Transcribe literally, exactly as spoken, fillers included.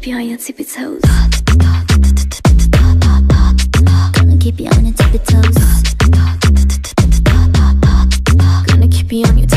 keep your on your tippy toes. Gonna keep you on your tippy toes. Gonna keep you on your